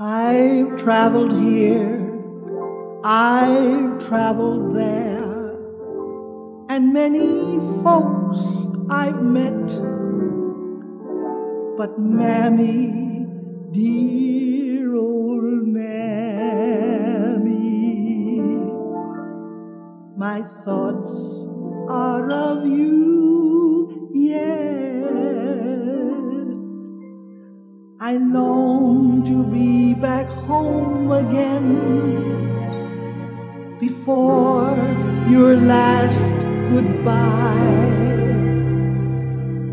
I've traveled here, I've traveled there, and many folks I've met. But Mammy, dear old Mammy, my thoughts are of you yet. I long to be back home again before your last goodbye,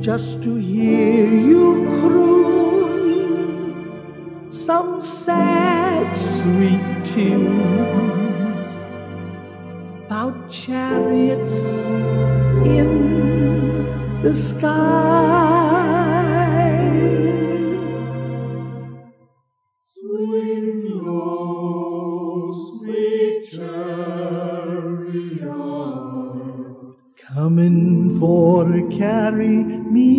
just to hear you croon some sad sweet tunes about chariots in the sky. Swing low, sweet chariot, coming for to carry me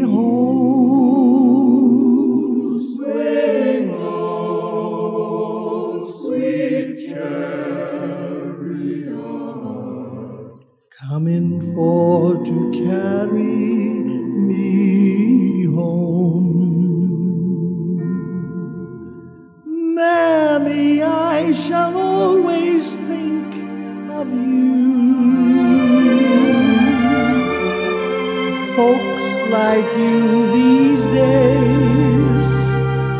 home. Swing low, sweet chariot, coming for to carry me home. Mammy, I shall always think of you. Folks like you these days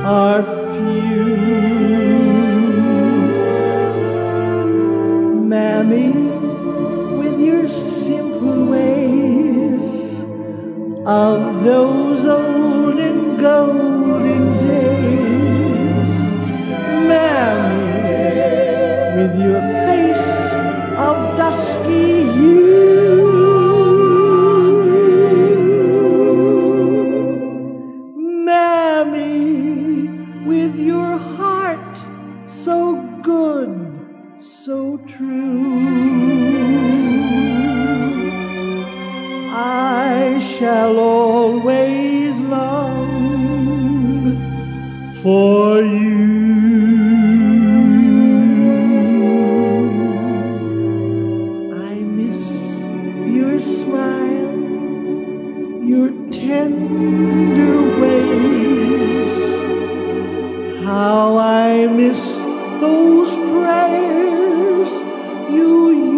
are few. Mammy, your simple ways of those old and golden days, Mammy, with your face of dusky hue, Mammy, with your heart so good, so true. I shall always long for you. I miss your smile, your tender ways. How I miss those prayers you used